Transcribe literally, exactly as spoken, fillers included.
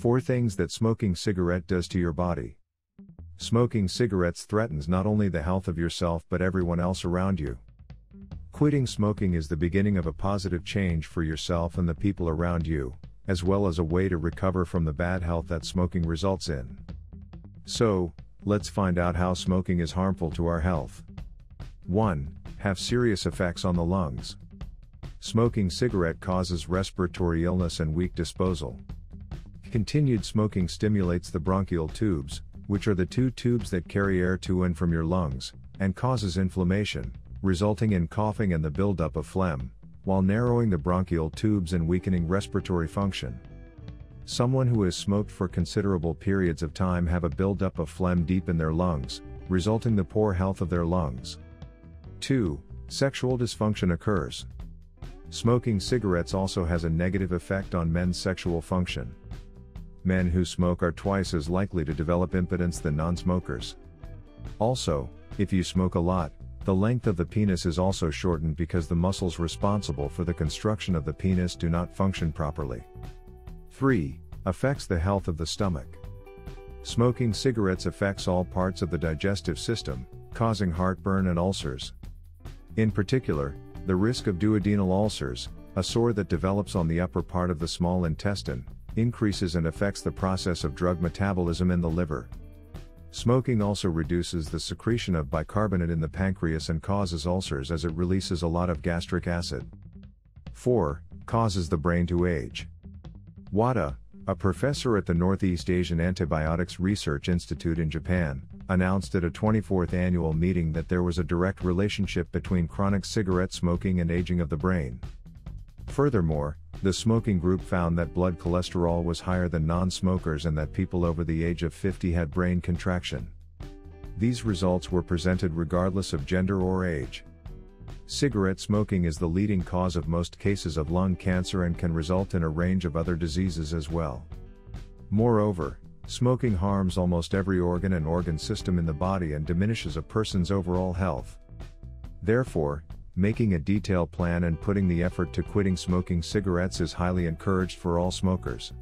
Four things that smoking cigarette does to your body. Smoking cigarettes threatens not only the health of yourself but everyone else around you. Quitting smoking is the beginning of a positive change for yourself and the people around you, as well as a way to recover from the bad health that smoking results in. So, let's find out how smoking is harmful to our health. one. Have serious effects on the lungs. Smoking cigarette causes respiratory illness and weak disposal. Continued smoking stimulates the bronchial tubes, which are the two tubes that carry air to and from your lungs, and causes inflammation, resulting in coughing and the buildup of phlegm, while narrowing the bronchial tubes and weakening respiratory function. Someone who has smoked for considerable periods of time have a buildup of phlegm deep in their lungs, resulting in the poor health of their lungs. two. Sexual dysfunction occurs. Smoking cigarettes also has a negative effect on men's sexual function. Men who smoke are twice as likely to develop impotence than non-smokers. Also, if you smoke a lot, the length of the penis is also shortened because the muscles responsible for the construction of the penis do not function properly. three. Affects the health of the stomach. Smoking cigarettes affects all parts of the digestive system, causing heartburn and ulcers. In particular, the risk of duodenal ulcers, a sore that develops on the upper part of the small intestine, increases and affects the process of drug metabolism in the liver. Smoking also reduces the secretion of bicarbonate in the pancreas and causes ulcers as it releases a lot of gastric acid. four. Causes the brain to age. Wada, a professor at the Northeast Asian Antibiotics Research Institute in Japan, announced at a twenty-fourth annual meeting that there was a direct relationship between chronic cigarette smoking and aging of the brain. Furthermore, the smoking group found that blood cholesterol was higher than non-smokers and that people over the age of fifty had brain contraction. These results were presented regardless of gender or age. Cigarette smoking is the leading cause of most cases of lung cancer and can result in a range of other diseases as well. Moreover, smoking harms almost every organ and organ system in the body and diminishes a person's overall health. Therefore, making a detailed plan and putting the effort to quitting smoking cigarettes is highly encouraged for all smokers.